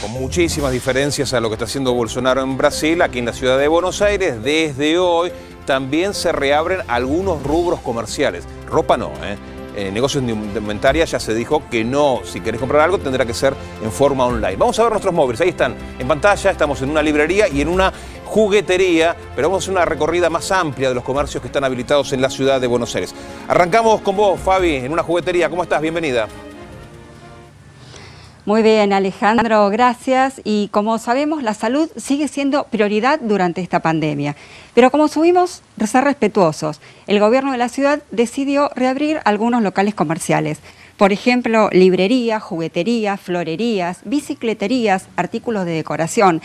con muchísimas diferencias a lo que está haciendo Bolsonaro en Brasil, aquí en la ciudad de Buenos Aires. Desde hoy también se reabren algunos rubros comerciales. Ropa no, negocios de indumentaria ya se dijo que no. Si querés comprar algo tendrá que ser en forma online. Vamos a ver nuestros móviles, ahí están en pantalla. Estamos en una librería y en una juguetería, pero vamos a hacer una recorrida más amplia de los comercios que están habilitados en la ciudad de Buenos Aires. Arrancamos con vos, Fabi, en una juguetería. ¿Cómo estás? Bienvenida. Muy bien, Alejandro, gracias. Y como sabemos, la salud sigue siendo prioridad durante esta pandemia. Pero como subimos a ser respetuosos, el gobierno de la ciudad decidió reabrir algunos locales comerciales. Por ejemplo, librerías, jugueterías, florerías, bicicleterías, artículos de decoración.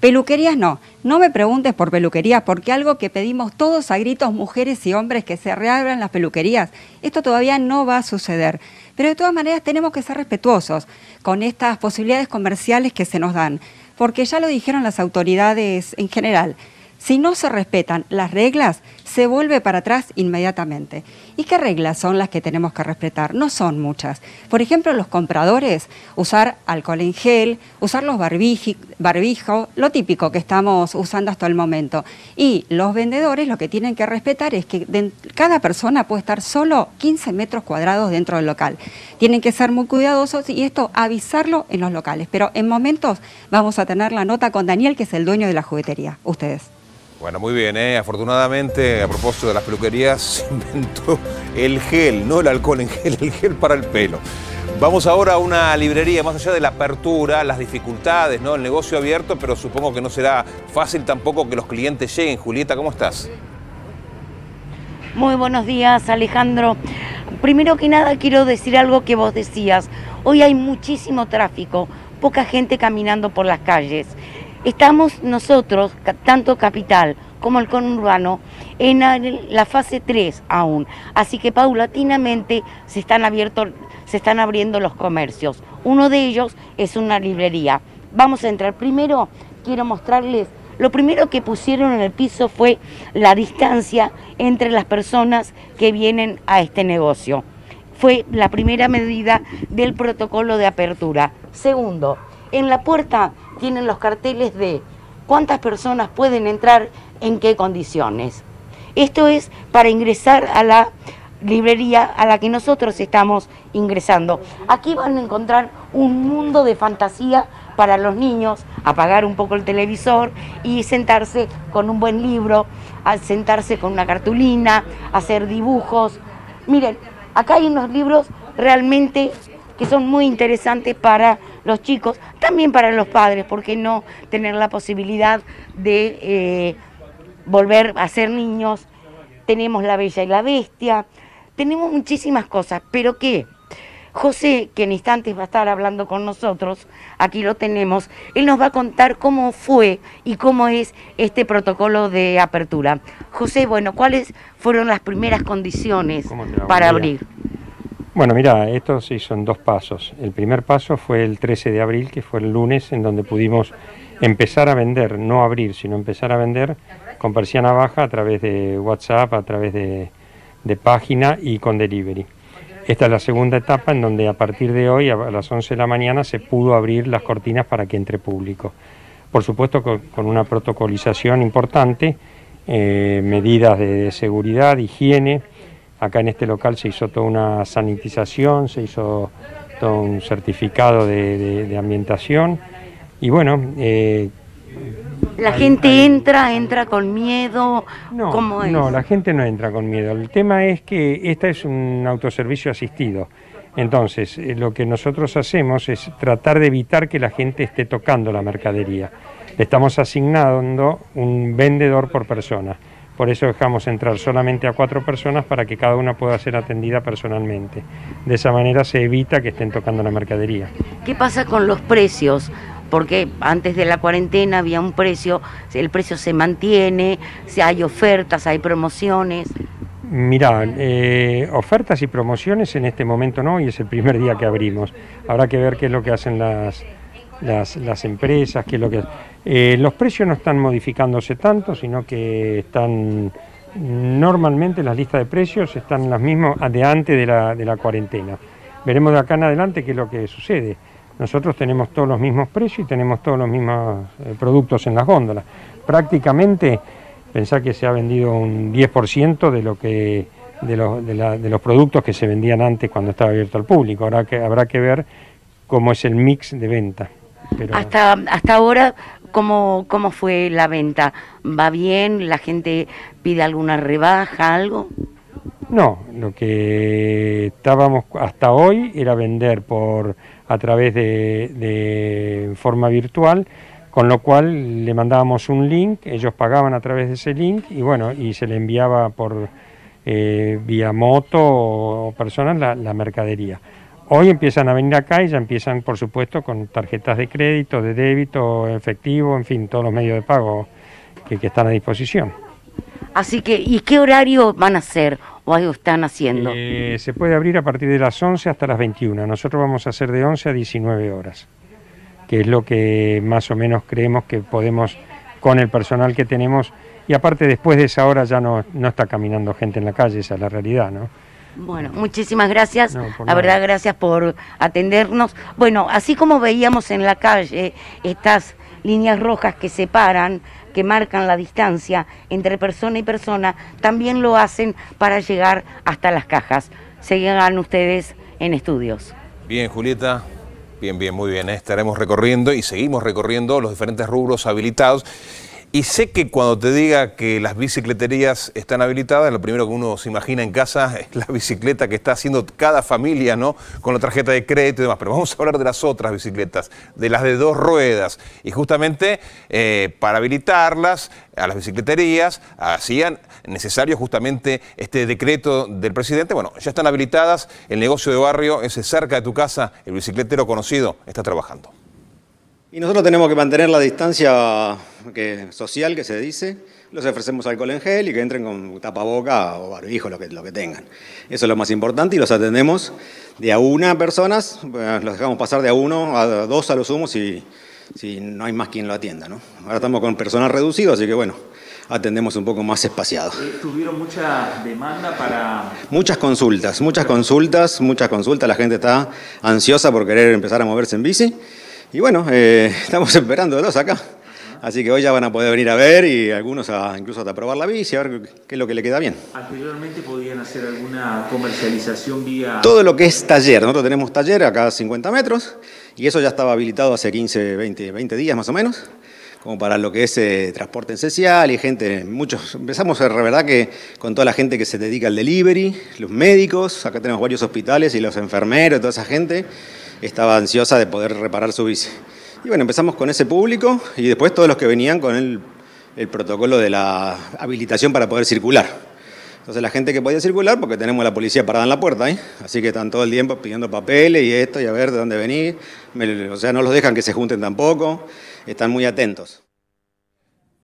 Peluquerías no, no me preguntes por peluquerías, porque algo que pedimos todos a gritos, mujeres y hombres, que se reabran las peluquerías, esto todavía no va a suceder. Pero de todas maneras tenemos que ser respetuosos con estas posibilidades comerciales que se nos dan, porque ya lo dijeron las autoridades en general, si no se respetan las reglas, se vuelve para atrás inmediatamente. ¿Y qué reglas son las que tenemos que respetar? No son muchas. Por ejemplo, los compradores, usar alcohol en gel, usar los barbijos, lo típico que estamos usando hasta el momento. Y los vendedores lo que tienen que respetar es que cada persona puede estar solo 15 metros cuadrados dentro del local. Tienen que ser muy cuidadosos y esto avisarlo en los locales. Pero en momentos vamos a tener la nota con Daniel, que es el dueño de la juguetería. Ustedes. Bueno, muy bien, afortunadamente, a propósito de las peluquerías, se inventó el gel, no el alcohol en gel, el gel para el pelo. Vamos ahora a una librería, más allá de la apertura, las dificultades, ¿no? El negocio abierto, pero supongo que no será fácil tampoco que los clientes lleguen. Julieta, ¿cómo estás? Muy buenos días, Alejandro. Primero que nada quiero decir algo que vos decías. Hoy hay muchísimo tráfico, poca gente caminando por las calles. Estamos nosotros, tanto Capital como el conurbano, en la fase 3 aún. Así que paulatinamente se están abriendo los comercios. Uno de ellos es una librería. Vamos a entrar. Primero quiero mostrarles, lo primero que pusieron en el piso fue la distancia entre las personas que vienen a este negocio. Fue la primera medida del protocolo de apertura. Segundo, en la puerta tienen los carteles de cuántas personas pueden entrar, en qué condiciones. Esto es para ingresar a la librería a la que nosotros estamos ingresando. Aquí van a encontrar un mundo de fantasía para los niños, apagar un poco el televisor y sentarse con un buen libro, sentarse con una cartulina, hacer dibujos. Miren, acá hay unos libros realmente que son muy interesantes para los chicos, también para los padres, porque no tener la posibilidad de volver a ser niños. Tenemos La Bella y la Bestia, tenemos muchísimas cosas, pero que José, que en instantes va a estar hablando con nosotros, aquí lo tenemos, él nos va a contar cómo fue y cómo es este protocolo de apertura. José, bueno, ¿cuáles fueron las primeras condiciones para abrir? Bueno, mira, esto se hizo en dos pasos. El primer paso fue el 13 de abril, que fue el lunes, en donde pudimos empezar a vender, no abrir, sino empezar a vender con persiana baja a través de WhatsApp, a través de página y con delivery. Esta es la segunda etapa en donde a partir de hoy, a las 11 de la mañana, se pudo abrir las cortinas para que entre público. Por supuesto con una protocolización importante, medidas de seguridad, higiene. Acá en este local se hizo toda una sanitización, se hizo todo un certificado de ambientación. Y bueno... ¿La gente entra con miedo? No, ¿cómo es? No, la gente no entra con miedo. El tema es que esta es un autoservicio asistido. Entonces, lo que nosotros hacemos es tratar de evitar que la gente esté tocando la mercadería. Le estamos asignando un vendedor por persona. Por eso dejamos entrar solamente a 4 personas para que cada una pueda ser atendida personalmente. De esa manera se evita que estén tocando la mercadería. ¿Qué pasa con los precios? Porque antes de la cuarentena había un precio, el precio se mantiene, si hay ofertas, hay promociones. Mirá, ofertas y promociones en este momento no, y es el primer día que abrimos. Habrá que ver qué es lo que hacen las empresas, que lo que los precios no están modificándose tanto, sino que están normalmente las listas de precios están las mismas de antes de la cuarentena. Veremos de acá en adelante qué es lo que sucede. nosotros tenemos todos los mismos precios y tenemos todos los mismos productos en las góndolas. Prácticamente, pensá que se ha vendido un 10% de los productos que se vendían antes cuando estaba abierto al público. Ahora habrá que ver cómo es el mix de venta. Pero... Hasta ahora, ¿cómo fue la venta? ¿Va bien? ¿La gente pide alguna rebaja, algo? No, lo que estábamos hasta hoy era vender a través de forma virtual, con lo cual le mandábamos un link, ellos pagaban a través de ese link y bueno, y se le enviaba por vía moto o personas la mercadería. Hoy empiezan a venir acá y ya empiezan, por supuesto, con tarjetas de crédito, de débito, efectivo, en fin, todos los medios de pago que están a disposición. Así que, ¿y qué horario van a hacer o algo están haciendo? Se puede abrir a partir de las 11 hasta las 21. Nosotros vamos a hacer de 11 a 19 horas, que es lo que más o menos creemos que podemos con el personal que tenemos. Y aparte, después de esa hora ya no está caminando gente en la calle, esa es la realidad, ¿no? Bueno, muchísimas gracias, la verdad, gracias por atendernos. Bueno, así como veíamos en la calle estas líneas rojas que separan, que marcan la distancia entre persona y persona, también lo hacen para llegar hasta las cajas. Sigan ustedes en estudios. Bien, Julieta. Bien, muy bien. Estaremos recorriendo y seguimos recorriendo los diferentes rubros habilitados. Y sé que cuando te diga que las bicicleterías están habilitadas, lo primero que uno se imagina en casa es la bicicleta que está haciendo cada familia, ¿no? Con la tarjeta de crédito y demás. Pero vamos a hablar de las otras bicicletas, de las de dos ruedas. Y justamente para habilitarlas a las bicicleterías hacían necesario justamente este decreto del presidente. Bueno, ya están habilitadas, el negocio de barrio, ese cerca de tu casa, el bicicletero conocido está trabajando. Y nosotros tenemos que mantener la distancia social que se dice, les ofrecemos alcohol en gel y que entren con tapaboca o barbijo, lo que tengan. Eso es lo más importante y los atendemos de a una personas, los dejamos pasar de a uno, a dos a lo sumo si no hay más quien lo atienda, ¿no? Ahora estamos con personal reducido, así que bueno, atendemos un poco más espaciado. ¿Tuvieron mucha demanda para...? Muchas consultas, la gente está ansiosa por querer empezar a moverse en bici. Y bueno, estamos esperándolos acá, así que hoy ya van a poder venir a ver y algunos incluso hasta probar la bici, a ver qué es lo que le queda bien. ¿Anteriormente podían hacer alguna comercialización vía...? Todo lo que es taller, nosotros tenemos taller acá a 50 metros y eso ya estaba habilitado hace 20 días más o menos, como para lo que es transporte esencial y gente, muchos, empezamos la verdad que con toda la gente que se dedica al delivery, los médicos, acá tenemos varios hospitales y los enfermeros, toda esa gente estaba ansiosa de poder reparar su bici. Y bueno, empezamos con ese público y después todos los que venían con el protocolo de la habilitación para poder circular. Entonces la gente que podía circular, porque tenemos a la policía parada en la puerta, ¿eh? Así que están todo el tiempo pidiendo papeles y esto y a ver de dónde venir. O sea, no los dejan que se junten tampoco, están muy atentos.